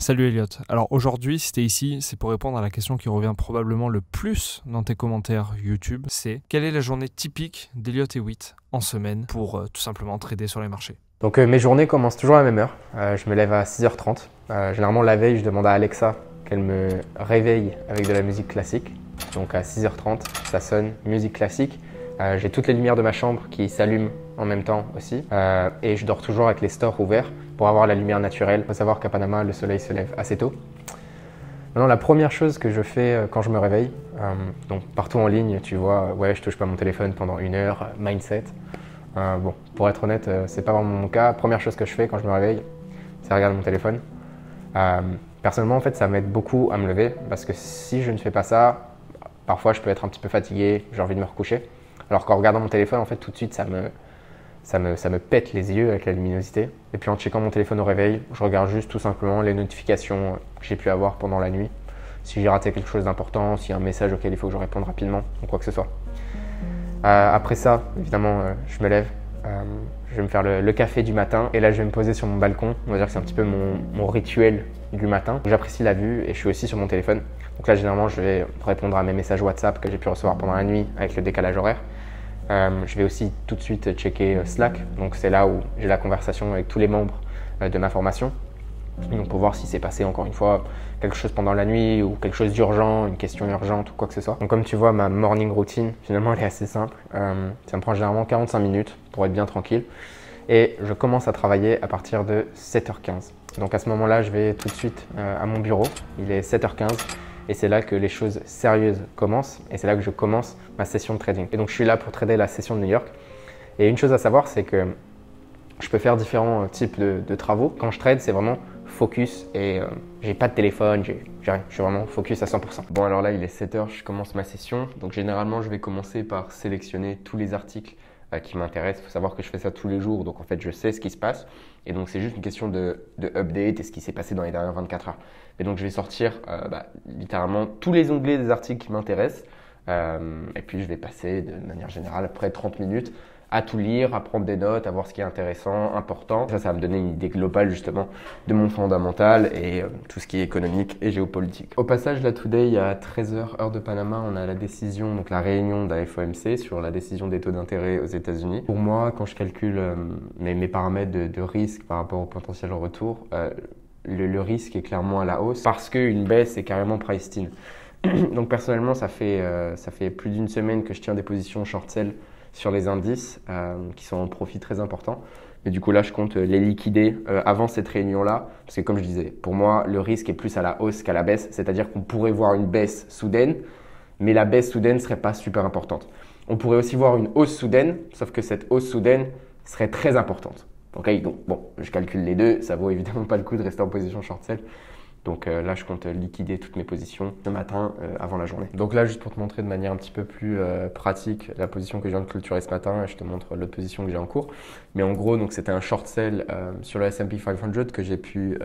Salut Elliot. Alors aujourd'hui, si t'es ici, c'est pour répondre à la question qui revient probablement le plus dans tes commentaires YouTube, c'est quelle est la journée typique d'Elliot et Witt en semaine pour tout simplement trader sur les marchés? Donc mes journées commencent toujours à la même heure. Je me lève à 6h30. Généralement la veille, je demande à Alexa qu'elle me réveille avec de la musique classique. Donc à 6h30, ça sonne, musique classique. J'ai toutes les lumières de ma chambre qui s'allument en même temps aussi. Et je dors toujours avec les stores ouverts pour avoir la lumière naturelle. Il faut savoir qu'à Panama, le soleil se lève assez tôt. Maintenant, la première chose que je fais quand je me réveille, donc partout en ligne, tu vois, ouais, je touche pas mon téléphone pendant une heure, mindset. Bon, pour être honnête, c'est pas vraiment mon cas. Première chose que je fais quand je me réveille, c'est regarder mon téléphone. Personnellement, en fait, ça m'aide beaucoup à me lever parce que si je ne fais pas ça, parfois je peux être un petit peu fatigué, j'ai envie de me recoucher. Alors qu'en regardant mon téléphone, en fait, tout de suite, ça me pète les yeux avec la luminosité. Et puis en checkant mon téléphone au réveil, je regarde juste tout simplement les notifications que j'ai pu avoir pendant la nuit. Si j'ai raté quelque chose d'important, s'il y a un message auquel il faut que je réponde rapidement, ou quoi que ce soit. Après ça, évidemment, je me lève, je vais me faire le café du matin. Et là, je vais me poser sur mon balcon. On va dire que c'est un petit peu mon rituel du matin. J'apprécie la vue et je suis aussi sur mon téléphone. Donc là, généralement, je vais répondre à mes messages WhatsApp que j'ai pu recevoir pendant la nuit avec le décalage horaire. Je vais aussi tout de suite checker Slack, donc c'est là où j'ai la conversation avec tous les membres de ma formation, donc pour voir si s'est passé encore une fois quelque chose pendant la nuit ou quelque chose d'urgent, une question urgente ou quoi que ce soit. Donc comme tu vois, ma morning routine finalement elle est assez simple, ça me prend généralement 45 minutes pour être bien tranquille et je commence à travailler à partir de 7h15. Donc à ce moment-là, je vais tout de suite à mon bureau, il est 7h15. Et c'est là que les choses sérieuses commencent et c'est là que je commence ma session de trading. Et donc je suis là pour trader la session de New York. Et une chose à savoir, c'est que je peux faire différents types de travaux. Quand je trade, c'est vraiment focus et j'ai pas de téléphone, j'ai rien. Je suis vraiment focus à 100%. Bon, alors là, il est 7h, je commence ma session. Donc généralement, je vais commencer par sélectionner tous les articles qui m'intéressent. Il faut savoir que je fais ça tous les jours, donc en fait, je sais ce qui se passe. Et donc, c'est juste une question de update et ce qui s'est passé dans les dernières 24 heures. Et donc, je vais sortir littéralement tous les onglets des articles qui m'intéressent. Et puis, je vais passer de manière générale après 30 minutes à tout lire, à prendre des notes, à voir ce qui est intéressant, important. Ça va me donner une idée globale justement de mon fondamental et tout ce qui est économique et géopolitique. Au passage, là, today, à 13h, heure de Panama, on a la décision, donc la réunion de la FOMC sur la décision des taux d'intérêt aux États-Unis. Pour moi, quand je calcule mes paramètres de risque par rapport au potentiel retour, le risque est clairement à la hausse parce qu'une baisse est carrément priced in. Donc personnellement, ça fait plus d'une semaine que je tiens des positions short sell sur les indices qui sont en profit très important. Mais du coup là, je compte les liquider avant cette réunion-là parce que comme je disais, pour moi, le risque est plus à la hausse qu'à la baisse. C'est-à-dire qu'on pourrait voir une baisse soudaine, mais la baisse soudaine ne serait pas super importante. On pourrait aussi voir une hausse soudaine, sauf que cette hausse soudaine serait très importante. Okay, donc bon, je calcule les deux, ça vaut évidemment pas le coup de rester en position short sell. Donc là, je compte liquider toutes mes positions le matin avant la journée. Donc là, juste pour te montrer de manière un petit peu plus pratique la position que je viens de clôturer ce matin, je te montre l'autre position que j'ai en cours. Mais en gros, donc c'était un short sell sur le S&P 500 que j'ai pu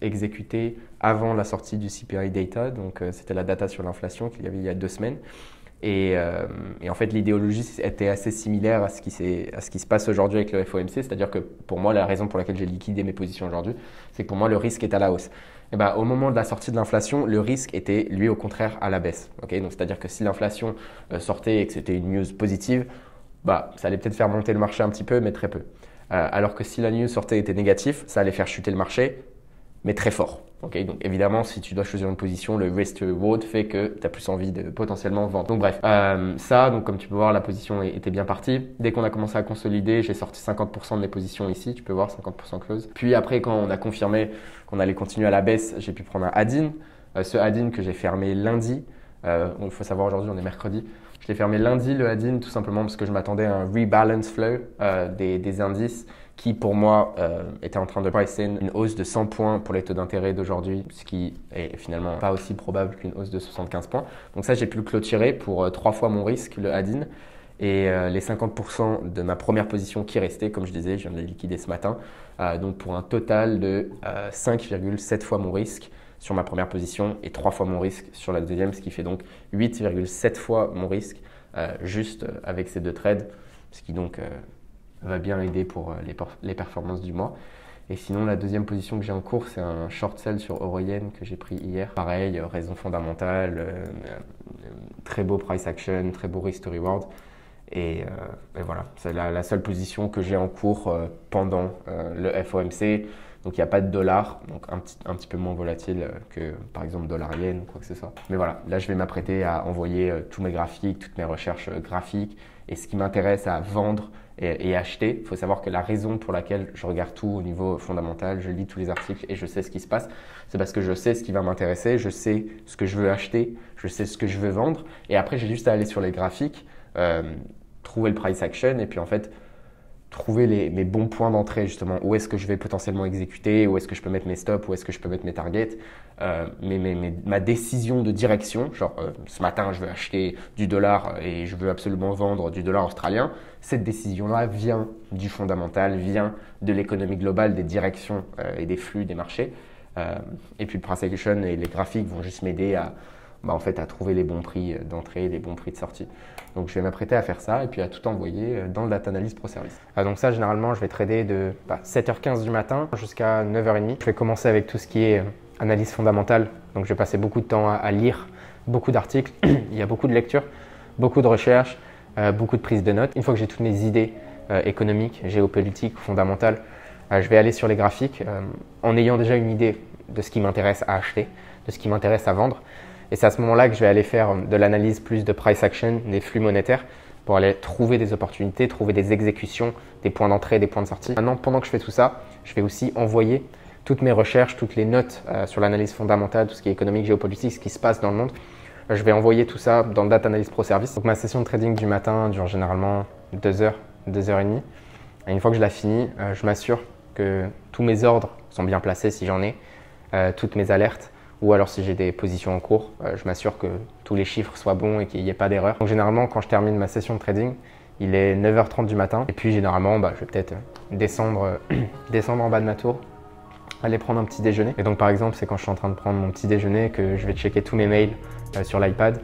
exécuter avant la sortie du CPI data. Donc c'était la data sur l'inflation qu'il y avait il y a 2 semaines. Et en fait, l'idéologie était assez similaire à ce qui se passe aujourd'hui avec le FOMC. C'est-à-dire que pour moi, la raison pour laquelle j'ai liquidé mes positions aujourd'hui, c'est que pour moi, le risque est à la hausse. Et ben, au moment de la sortie de l'inflation, le risque était, lui, au contraire, à la baisse. Okay, donc, c'est-à-dire que si l'inflation sortait et que c'était une news positive, bah, ça allait peut-être faire monter le marché un petit peu, mais très peu. Alors que si la news sortait et était négative, ça allait faire chuter le marché, mais très fort. Okay, donc évidemment, si tu dois choisir une position, le risk-reward fait que tu as plus envie de potentiellement vendre. Donc bref, ça, donc comme tu peux voir, la position était bien partie. Dès qu'on a commencé à consolider, j'ai sorti 50% de mes positions ici. Tu peux voir, 50% close. Puis après, quand on a confirmé qu'on allait continuer à la baisse, j'ai pu prendre un add-in. Ce add-in que j'ai fermé lundi. Il faut savoir, aujourd'hui, on est mercredi. Je l'ai fermé lundi, le add-in, tout simplement parce que je m'attendais à un rebalance flow des indices qui, pour moi, était en train de pricer une hausse de 100 points pour les taux d'intérêt d'aujourd'hui, ce qui est finalement pas aussi probable qu'une hausse de 75 points. Donc ça, j'ai pu le clôturer pour 3 fois mon risque, le add-in, et les 50% de ma première position qui restait, comme je disais, je viens de les liquider ce matin, donc pour un total de 5,7 fois mon risque sur ma première position et 3 fois mon risque sur la deuxième, ce qui fait donc 8,7 fois mon risque juste avec ces 2 trades, ce qui donc va bien aider pour les performances du mois. Et sinon, la deuxième position que j'ai en cours, c'est un short sell sur Euroyen que j'ai pris hier. Pareil, raison fondamentale, très beau price action, très beau risk to reward. Et voilà, c'est la seule position que j'ai en cours pendant le FOMC. Donc, il n'y a pas de dollar, donc un petit peu moins volatile que, par exemple, dollar yen ou quoi que ce soit. Mais voilà, là, je vais m'apprêter à envoyer tous mes graphiques, toutes mes recherches graphiques et ce qui m'intéresse à vendre et acheter. Il faut savoir que la raison pour laquelle je regarde tout au niveau fondamental, je lis tous les articles et je sais ce qui se passe, c'est parce que je sais ce qui va m'intéresser, je sais ce que je veux acheter, je sais ce que je veux vendre. Et après, j'ai juste à aller sur les graphiques, trouver le price action et puis en fait, trouver mes bons points d'entrée justement, où est-ce que je vais potentiellement exécuter, où est-ce que je peux mettre mes stops, où est-ce que je peux mettre mes targets, ma décision de direction, genre ce matin je veux acheter du dollar et je veux absolument vendre du dollar australien, cette décision-là vient du fondamental, vient de l'économie globale, des directions et des flux des marchés. Et puis le price action et les graphiques vont juste m'aider à trouver les bons prix d'entrée et les bons prix de sortie. Donc, je vais m'apprêter à faire ça et puis à tout envoyer dans le data analyse pro service. Donc ça, généralement, je vais trader de 7h15 du matin jusqu'à 9h30. Je vais commencer avec tout ce qui est analyse fondamentale. Donc, je vais passer beaucoup de temps à lire beaucoup d'articles. Il y a beaucoup de lectures, beaucoup de recherches, beaucoup de prises de notes. Une fois que j'ai toutes mes idées économiques, géopolitiques, fondamentales, je vais aller sur les graphiques en ayant déjà une idée de ce qui m'intéresse à acheter, de ce qui m'intéresse à vendre. Et c'est à ce moment-là que je vais aller faire de l'analyse plus de price action, des flux monétaires pour aller trouver des opportunités, trouver des exécutions, des points d'entrée, des points de sortie. Maintenant, pendant que je fais tout ça, je vais aussi envoyer toutes mes recherches, toutes les notes sur l'analyse fondamentale, tout ce qui est économique, géopolitique, ce qui se passe dans le monde. Je vais envoyer tout ça dans le Data Analyst Pro Service. Donc ma session de trading du matin dure généralement 2h, 2h30. Et une fois que je la finis, je m'assure que tous mes ordres sont bien placés si j'en ai, toutes mes alertes. Ou alors si j'ai des positions en cours, je m'assure que tous les chiffres soient bons et qu'il n'y ait pas d'erreur. Donc généralement, quand je termine ma session de trading, il est 9h30 du matin. Et puis généralement, je vais peut-être descendre en bas de ma tour, aller prendre un petit déjeuner. Et donc par exemple, c'est quand je suis en train de prendre mon petit déjeuner que je vais checker tous mes mails sur l'iPad.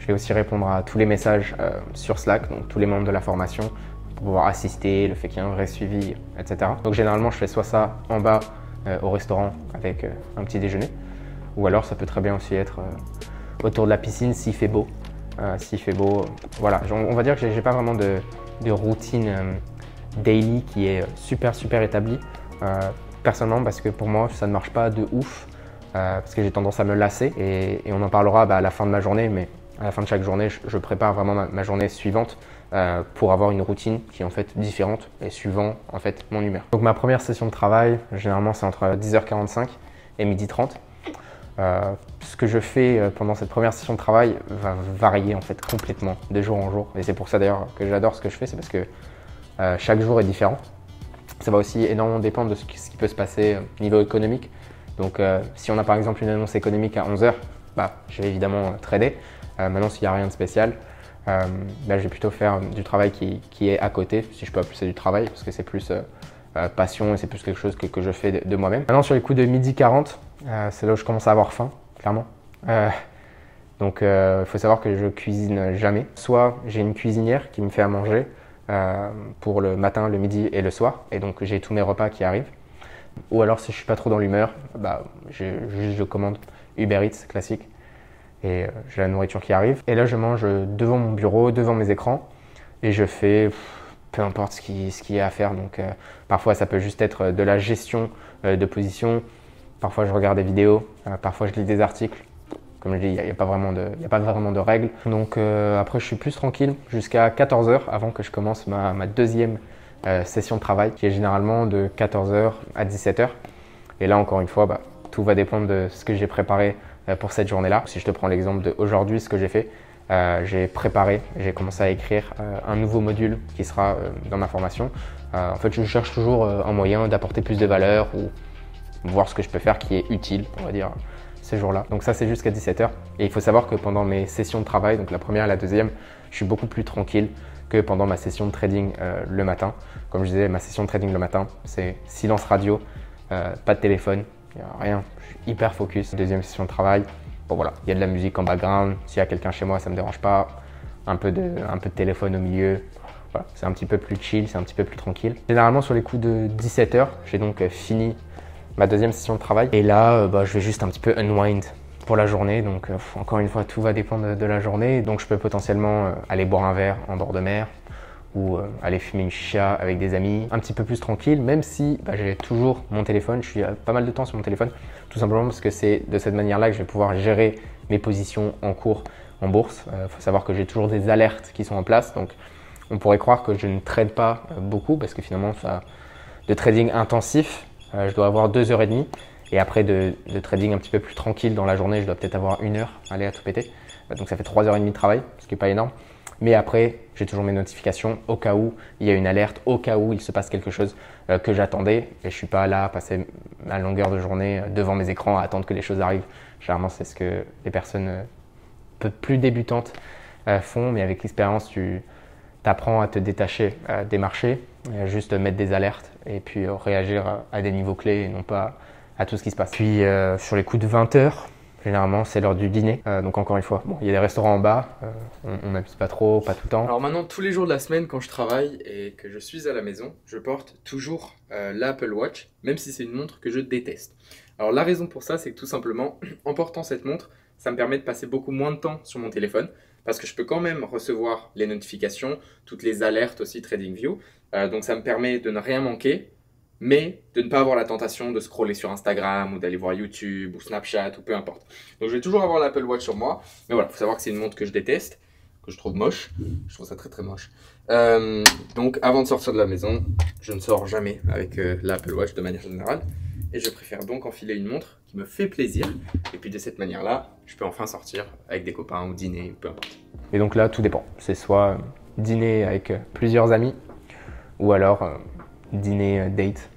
Je vais aussi répondre à tous les messages sur Slack, donc tous les membres de la formation, pour pouvoir assister, le fait qu'il y ait un vrai suivi, etc. Donc généralement, je fais soit ça en bas au restaurant avec un petit déjeuner, ou alors ça peut très bien aussi être autour de la piscine s'il fait beau. Voilà, on va dire que j'ai pas vraiment de routine daily qui est super établie. Personnellement, parce que pour moi ça ne marche pas de ouf, parce que j'ai tendance à me lasser et on en parlera à la fin de ma journée, mais à la fin de chaque journée je prépare vraiment ma journée suivante pour avoir une routine qui est en fait différente et suivant en fait mon humeur. Donc ma première session de travail, généralement c'est entre 10h45 et 12h30. Ce que je fais pendant cette première session de travail va varier en fait complètement de jour en jour. Et c'est pour ça d'ailleurs que j'adore ce que je fais, c'est parce que chaque jour est différent. Ça va aussi énormément dépendre de ce qui peut se passer au niveau économique. Donc si on a par exemple une annonce économique à 11h, je vais évidemment trader. Maintenant s'il n'y a rien de spécial, je vais plutôt faire du travail qui est à côté, si je peux appeler ça du travail, parce que c'est plus passion et c'est plus quelque chose que je fais de moi-même. Maintenant sur les coups de 12h40, c'est là où je commence à avoir faim, clairement. Donc, il faut savoir que je cuisine jamais. Soit j'ai une cuisinière qui me fait à manger pour le matin, le midi et le soir. Et donc, j'ai tous mes repas qui arrivent. Ou alors, si je ne suis pas trop dans l'humeur, je commande Uber Eats classique. Et j'ai la nourriture qui arrive. Et là, je mange devant mon bureau, devant mes écrans. Et je fais peu importe ce qui est à faire. Donc, parfois, ça peut juste être de la gestion de position. Parfois, je regarde des vidéos, parfois, je lis des articles. Comme je dis, il n'y a pas vraiment de règles. Donc, après, je suis plus tranquille jusqu'à 14h avant que je commence ma deuxième session de travail, qui est généralement de 14h à 17h. Et là, encore une fois, tout va dépendre de ce que j'ai préparé pour cette journée-là. Si je te prends l'exemple d'aujourd'hui, ce que j'ai fait, j'ai commencé à écrire un nouveau module qui sera dans ma formation. En fait, je cherche toujours un moyen d'apporter plus de valeur ou voir ce que je peux faire qui est utile, on va dire, ce jour-là. Donc ça, c'est jusqu'à 17h. Et il faut savoir que pendant mes sessions de travail, donc la première et la deuxième, je suis beaucoup plus tranquille que pendant ma session de trading le matin. Comme je disais, ma session de trading le matin, c'est silence radio, pas de téléphone, il n'y a rien, je suis hyper focus. Deuxième session de travail, bon voilà, il y a de la musique en background, s'il y a quelqu'un chez moi, ça ne me dérange pas, un peu de téléphone au milieu, Voilà. C'est un petit peu plus chill, c'est un petit peu plus tranquille. Généralement sur les coups de 17h, j'ai donc fini ma deuxième session de travail. Et là, je vais juste un petit peu unwind pour la journée. Donc encore une fois, tout va dépendre de la journée. Donc je peux potentiellement aller boire un verre en bord de mer ou aller fumer une chicha avec des amis, un petit peu plus tranquille, même si j'ai toujours mon téléphone, je suis pas mal de temps sur mon téléphone, tout simplement parce que c'est de cette manière-là que je vais pouvoir gérer mes positions en cours en bourse. Faut savoir que j'ai toujours des alertes qui sont en place, donc on pourrait croire que je ne trade pas beaucoup parce que finalement, ça, de trading intensif, je dois avoir 2h30 et après de trading un petit peu plus tranquille dans la journée, je dois peut-être avoir 1 heure, aller à tout péter. Donc ça fait 3h30 de travail, ce qui n'est pas énorme. Mais après, j'ai toujours mes notifications au cas où il y a une alerte, au cas où il se passe quelque chose que j'attendais. Et je ne suis pas là à passer ma longueur de journée devant mes écrans à attendre que les choses arrivent. Généralement, c'est ce que les personnes un peu plus débutantes font. Mais avec l'expérience, tu apprends à te détacher des marchés, juste mettre des alertes et puis réagir à des niveaux clés et non pas à tout ce qui se passe. Puis sur les coups de 20h, généralement, c'est l'heure du dîner. Donc encore une fois, bon, il y a des restaurants en bas, on n'abuse pas trop, pas tout le temps. Alors maintenant, tous les jours de la semaine, quand je travaille et que je suis à la maison, je porte toujours l'Apple Watch, même si c'est une montre que je déteste. Alors la raison pour ça, c'est que tout simplement, en portant cette montre, ça me permet de passer beaucoup moins de temps sur mon téléphone parce que je peux quand même recevoir les notifications, toutes les alertes aussi TradingView. Donc ça me permet de ne rien manquer, mais de ne pas avoir la tentation de scroller sur Instagram ou d'aller voir YouTube ou Snapchat ou peu importe. Donc je vais toujours avoir l'Apple Watch sur moi, mais voilà, il faut savoir que c'est une montre que je déteste, que je trouve moche, je trouve ça très très moche. Donc avant de sortir de la maison, je ne sors jamais avec l'Apple Watch de manière générale, et je préfère donc enfiler une montre qui me fait plaisir, et puis de cette manière-là, je peux enfin sortir avec des copains ou dîner, peu importe. Et donc là, tout dépend, c'est soit dîner avec plusieurs amis, ou alors dîner date,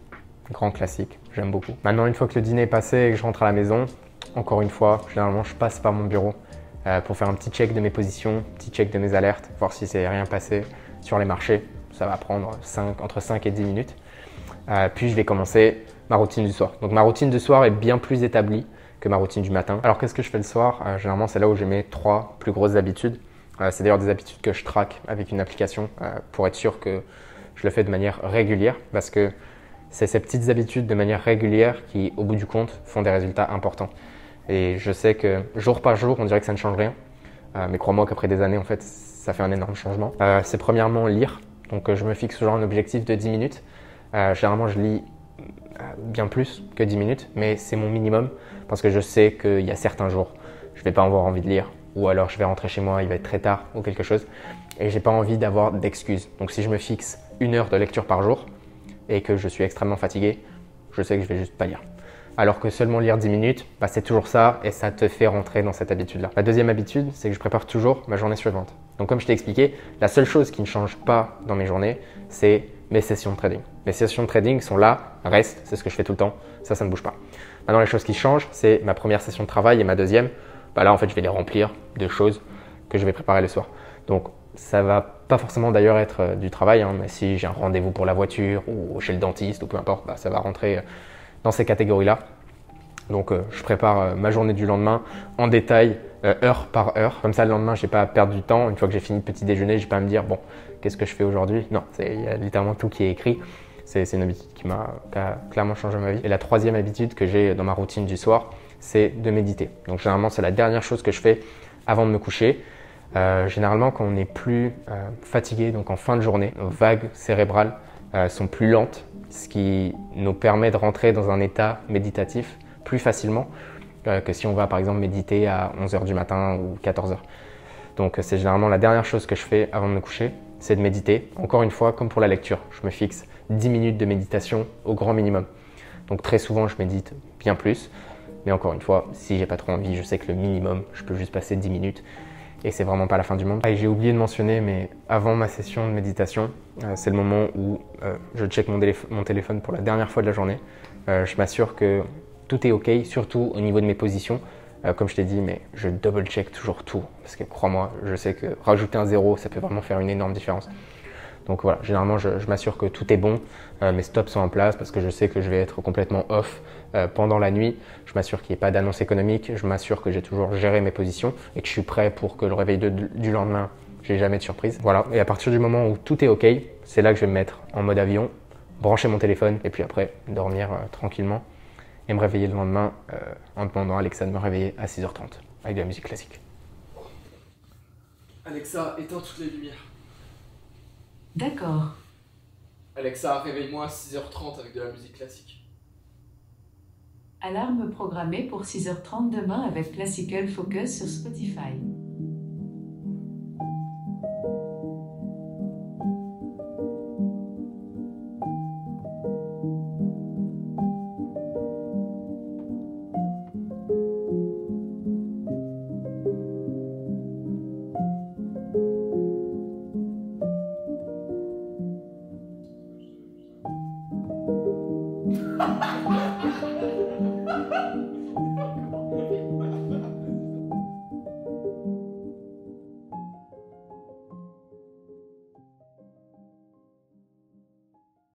grand classique, j'aime beaucoup. Maintenant, une fois que le dîner est passé et que je rentre à la maison, encore une fois, généralement, je passe par mon bureau pour faire un petit check de mes positions, petit check de mes alertes, voir si c'est rien passé sur les marchés. Ça va prendre entre 5 et 10 minutes. Puis, je vais commencer ma routine du soir. Donc, ma routine du soir est bien plus établie que ma routine du matin. Alors, qu'est-ce que je fais le soir? Généralement, c'est là où j'ai mes 3 plus grosses habitudes. C'est d'ailleurs des habitudes que je traque avec une application pour être sûr que je le fais de manière régulière parce que c'est ces petites habitudes de manière régulière qui, au bout du compte, font des résultats importants. Et je sais que jour par jour, on dirait que ça ne change rien. Mais crois-moi qu'après des années, en fait, ça fait un énorme changement. C'est premièrement lire. Donc, je me fixe toujours un objectif de 10 minutes. Généralement, je lis bien plus que 10 minutes, mais c'est mon minimum parce que je sais qu'il y a certains jours, je ne vais pas avoir envie de lire ou alors je vais rentrer chez moi, il va être très tard ou quelque chose. Et j'ai pas envie d'avoir d'excuses. Donc si je me fixe 1 heure de lecture par jour et que je suis extrêmement fatigué, je sais que je vais juste pas lire. Alors que seulement lire 10 minutes, c'est toujours ça et ça te fait rentrer dans cette habitude-là. La deuxième habitude, c'est que je prépare toujours ma journée suivante. Donc comme je t'ai expliqué, la seule chose qui ne change pas dans mes journées, c'est mes sessions de trading. Mes sessions de trading sont là, restent, c'est ce que je fais tout le temps, ça ne bouge pas. Maintenant les choses qui changent, c'est ma première session de travail et ma deuxième. Là en fait, je vais les remplir de choses que je vais préparer le soir. Donc ça va pas forcément d'ailleurs être du travail, mais si j'ai un rendez-vous pour la voiture ou chez le dentiste ou peu importe, ça va rentrer dans ces catégories-là. Donc je prépare ma journée du lendemain en détail, heure par heure. Comme ça, le lendemain, j'ai pas à perdre du temps. Une fois que j'ai fini le petit déjeuner, j'ai pas à me dire, bon, qu'est-ce que je fais aujourd'hui? Non, il y a littéralement tout qui est écrit. C'est une habitude qui m'a clairement changé ma vie. Et la troisième habitude que j'ai dans ma routine du soir, c'est de méditer. Donc généralement, c'est la dernière chose que je fais avant de me coucher. Généralement, quand on est plus fatigué, donc en fin de journée, nos vagues cérébrales sont plus lentes, ce qui nous permet de rentrer dans un état méditatif plus facilement que si on va par exemple méditer à 11h du matin ou 14h. Donc c'est généralement la dernière chose que je fais avant de me coucher, c'est de méditer. Encore une fois, comme pour la lecture, je me fixe 10 minutes de méditation au grand minimum. Donc très souvent, je médite bien plus. Mais encore une fois, si j'ai pas trop envie, je sais que le minimum, je peux juste passer 10 minutes. Et c'est vraiment pas la fin du monde. Et j'ai oublié de mentionner, mais avant ma session de méditation, c'est le moment où je check mon téléphone pour la dernière fois de la journée. Je m'assure que tout est OK, surtout au niveau de mes positions. Comme je t'ai dit, mais je double-check toujours tout. Parce que crois-moi, je sais que rajouter un 0, ça peut vraiment faire une énorme différence. Donc voilà, généralement, je m'assure que tout est bon. Mes stops sont en place parce que je sais que je vais être complètement off pendant la nuit. Je m'assure qu'il n'y ait pas d'annonce économique. Je m'assure que j'ai toujours géré mes positions et que je suis prêt pour que le réveil du lendemain j'ai jamais de surprise. Voilà, et à partir du moment où tout est ok, c'est là que je vais me mettre en mode avion, brancher mon téléphone et puis après dormir tranquillement et me réveiller le lendemain en demandant à Alexa de me réveiller à 6h30 avec de la musique classique. Alexa, éteins toutes les lumières. D'accord. Alexa, réveille-moi à 6h30 avec de la musique classique. Alarme programmée pour 6h30 demain avec Classical Focus sur Spotify. Ha ha ha!